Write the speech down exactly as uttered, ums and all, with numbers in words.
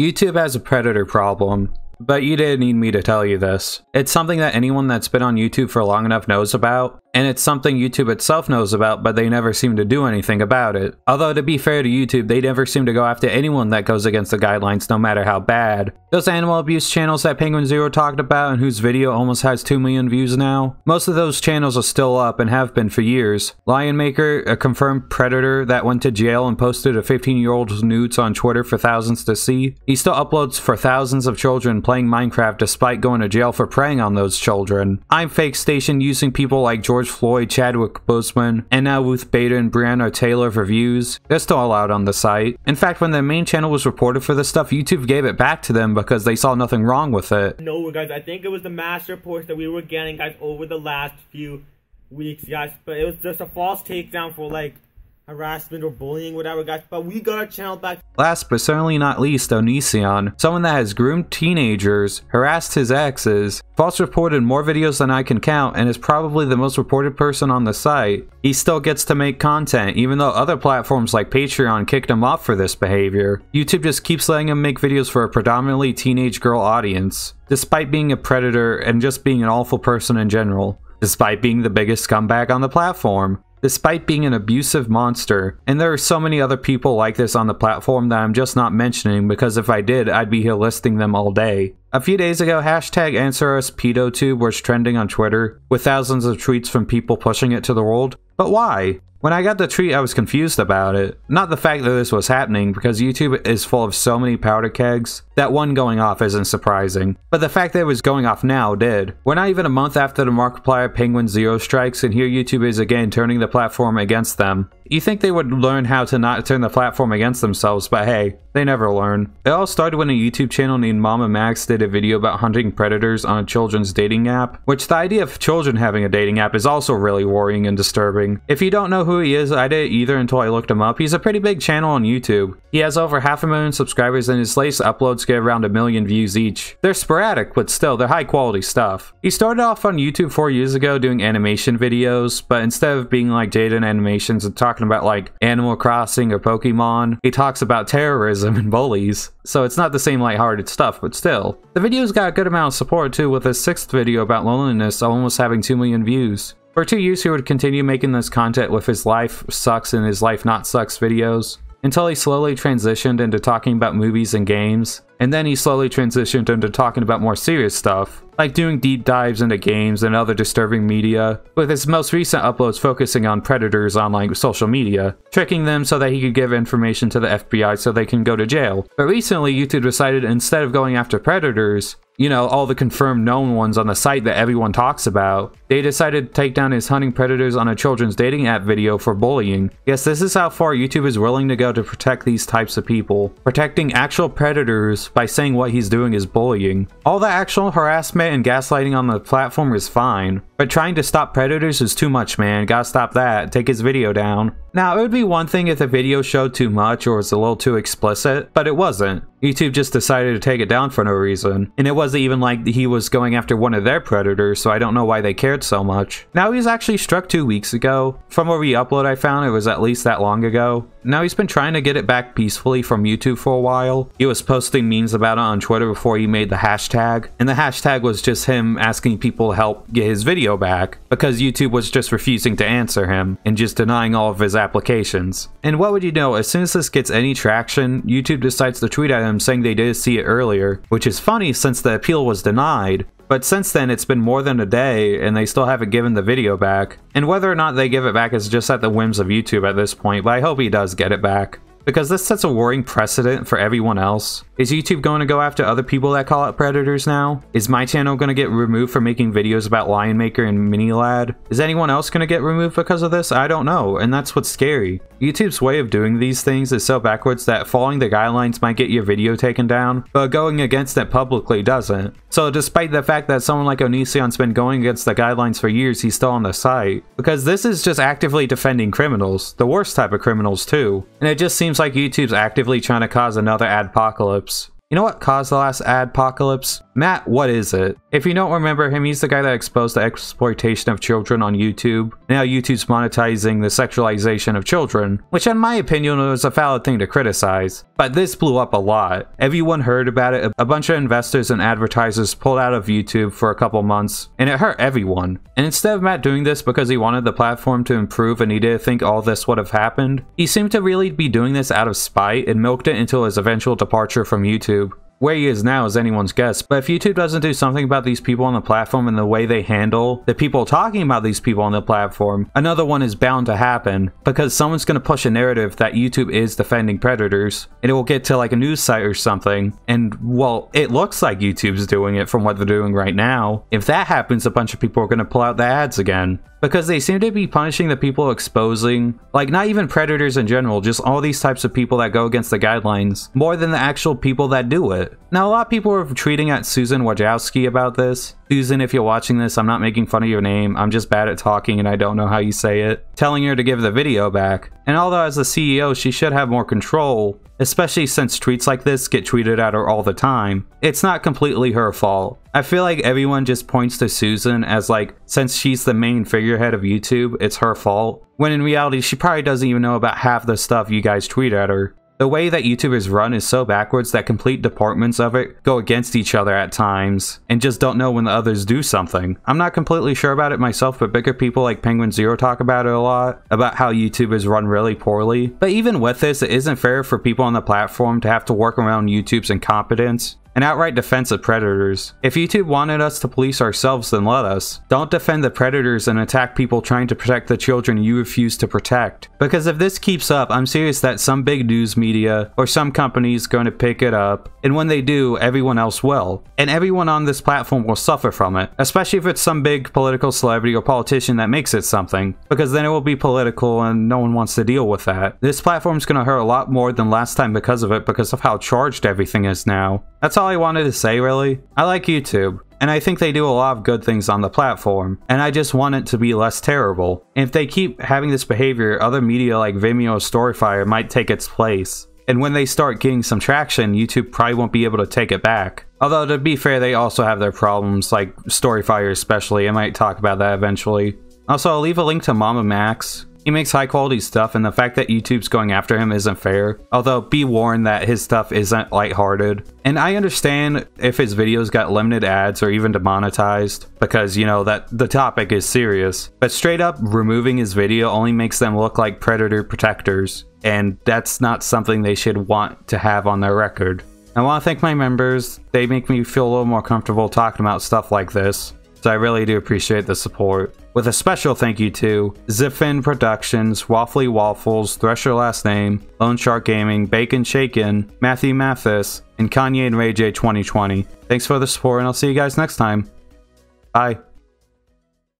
YouTube has a predator problem, but you didn't need me to tell you this. It's something that anyone that's been on YouTube for long enough knows about, and it's something YouTube itself knows about, but they never seem to do anything about it. Although to be fair to YouTube, they never seem to go after anyone that goes against the guidelines, no matter how bad. Those animal abuse channels that Penguin Zero talked about and whose video almost has two million views now, most of those channels are still up and have been for years. LionMaker, a confirmed predator that went to jail and posted a fifteen year old's nudes on Twitter for thousands to see, he still uploads for thousands of children playing Minecraft despite going to jail for preying on those children. I'm Fake Station, using people like George Floyd, Chadwick Boseman, and now Ruth Bader and Brianna Taylor for views. They're still allowed on the site. In fact, when their main channel was reported for this stuff, YouTube gave it back to them because they saw nothing wrong with it. No, guys, I think it was the mass reports that we were getting, guys, over the last few weeks, guys, but it was just a false takedown for, like, harassment or bullying, whatever, guys, but we got our channel back. Last but certainly not least, Onision, someone that has groomed teenagers, harassed his exes, false reported more videos than I can count, and is probably the most reported person on the site. He still gets to make content, even though other platforms like Patreon kicked him off for this behavior. YouTube just keeps letting him make videos for a predominantly teenage girl audience, despite being a predator and just being an awful person in general, despite being the biggest scumbag on the platform, despite being an abusive monster. And there are so many other people like this on the platform that I'm just not mentioning, because if I did, I'd be here listing them all day. A few days ago, hashtag AnswerUsPedoTube was trending on Twitter, with thousands of tweets from people pushing it to the world. But why? When I got the tweet, I was confused about it. Not the fact that this was happening, because YouTube is full of so many powder kegs that one going off isn't surprising, but the fact that it was going off now did. We're not even a month after the Markiplier Penguin Zero strikes, and here YouTube is again turning the platform against them. You think they would learn how to not turn the platform against themselves, but hey, they never learn. It all started when a YouTube channel named MamaMax did a video about hunting predators on a children's dating app, which the idea of children having a dating app is also really worrying and disturbing. If you don't know who he is, I didn't either until I looked him up. He's a pretty big channel on YouTube. He has over half a million subscribers, and his latest uploads get around a million views each. They're sporadic, but still, they're high quality stuff. He started off on YouTube four years ago doing animation videos, but instead of being like Jaden Animations and talking about like Animal Crossing or Pokemon, he talks about terrorism and bullies, so it's not the same lighthearted stuff, but still. The video's got a good amount of support too, with his sixth video about loneliness almost having two million views. For two years he would continue making this content with his life sucks and his life not sucks videos, until he slowly transitioned into talking about movies and games, and then he slowly transitioned into talking about more serious stuff, like doing deep dives into games and other disturbing media, with his most recent uploads focusing on predators on like social media, tricking them so that he could give information to the F B I so they can go to jail. But recently YouTube decided, instead of going after predators, you know, all the confirmed known ones on the site that everyone talks about, they decided to take down his hunting predators on a children's dating app video for bullying. Yes, this is how far YouTube is willing to go to protect these types of people. Protecting actual predators by saying what he's doing is bullying. All the actual harassment and gaslighting on the platform is fine, but trying to stop predators is too much, man. Gotta stop that. Take his video down. Now, it would be one thing if the video showed too much or was a little too explicit, but it wasn't. YouTube just decided to take it down for no reason, and it wasn't even like he was going after one of their predators, so I don't know why they cared so much. Now, he was actually struck two weeks ago. From a re-upload I found, it was at least that long ago. Now, he's been trying to get it back peacefully from YouTube for a while. He was posting memes about it on Twitter before he made the hashtag, and the hashtag was just him asking people to help get his video back, because YouTube was just refusing to answer him, and just denying all of his applications. And what would you know, as soon as this gets any traction, YouTube decides to tweet at him saying they did see it earlier, which is funny since the appeal was denied. But since then, it's been more than a day, and they still haven't given the video back. And whether or not they give it back is just at the whims of YouTube at this point, but I hope he does get it back, because this sets a worrying precedent for everyone else. Is YouTube going to go after other people that call out predators now? Is my channel going to get removed for making videos about LionMaker and Minilad? Is anyone else going to get removed because of this? I don't know, and that's what's scary. YouTube's way of doing these things is so backwards that following the guidelines might get your video taken down, but going against it publicly doesn't. So despite the fact that someone like Onision's been going against the guidelines for years, he's still on the site, because this is just actively defending criminals, the worst type of criminals too, and it just seems Seems like YouTube's actively trying to cause another adpocalypse. You know what caused the last adpocalypse? Matt, what is it? If you don't remember him, he's the guy that exposed the exploitation of children on YouTube. Now YouTube's monetizing the sexualization of children, which in my opinion was a valid thing to criticize. But this blew up a lot. Everyone heard about it, a bunch of investors and advertisers pulled out of YouTube for a couple months, and it hurt everyone. And instead of Matt doing this because he wanted the platform to improve and he didn't think all this would have happened, he seemed to really be doing this out of spite and milked it until his eventual departure from YouTube. Where he is now is anyone's guess, but if YouTube doesn't do something about these people on the platform and the way they handle the people talking about these people on the platform, another one is bound to happen, because someone's going to push a narrative that YouTube is defending predators, and it will get to like a news site or something, and well, it looks like YouTube's doing it from what they're doing right now. If that happens, a bunch of people are going to pull out the ads again. Because they seem to be punishing the people exposing, like not even predators in general, just all these types of people that go against the guidelines, more than the actual people that do it. Now a lot of people are tweeting at Susan Wojcicki about this. Susan, if you're watching this, I'm not making fun of your name, I'm just bad at talking and I don't know how you say it. Telling her to give the video back. And although as the C E O she should have more control, especially since tweets like this get tweeted at her all the time, it's not completely her fault. I feel like everyone just points to Susan as like, since she's the main figurehead of YouTube, it's her fault. When in reality, she probably doesn't even know about half the stuff you guys tweet at her. The way that YouTube is run is so backwards that complete departments of it go against each other at times and just don't know when the others do something. I'm not completely sure about it myself, but bigger people like Penguin Zero talk about it a lot, about how YouTube is run really poorly. But even with this, it isn't fair for people on the platform to have to work around YouTube's incompetence and outright defense of predators. If YouTube wanted us to police ourselves, then let us. Don't defend the predators and attack people trying to protect the children you refuse to protect. Because if this keeps up, I'm serious that some big news media or some company is going to pick it up, and when they do, everyone else will. And everyone on this platform will suffer from it, especially if it's some big political celebrity or politician that makes it something, because then it will be political and no one wants to deal with that. This platform's going to hurt a lot more than last time because of it, because of how charged everything is now. That's all I wanted to say, really. I like YouTube, and I think they do a lot of good things on the platform, and I just want it to be less terrible. And if they keep having this behavior, other media like Vimeo or Storyfire might take its place. And when they start getting some traction, YouTube probably won't be able to take it back. Although, to be fair, they also have their problems, like Storyfire especially. I might talk about that eventually. Also, I'll leave a link to MamaMax. He makes high quality stuff, and the fact that YouTube's going after him isn't fair, although be warned that his stuff isn't lighthearted. And I understand if his videos got limited ads or even demonetized, because you know that the topic is serious, but straight up removing his video only makes them look like predator protectors, and that's not something they should want to have on their record. I want to thank my members, they make me feel a little more comfortable talking about stuff like this. So I really do appreciate the support. With a special thank you to Zyfin Productions, Waffly Waffles, Thresher Last Name, Lone Shark Gaming, Bacon Shakin', Matthew Mathis, and Kanye and Ray J twenty twenty. Thanks for the support, and I'll see you guys next time. Bye.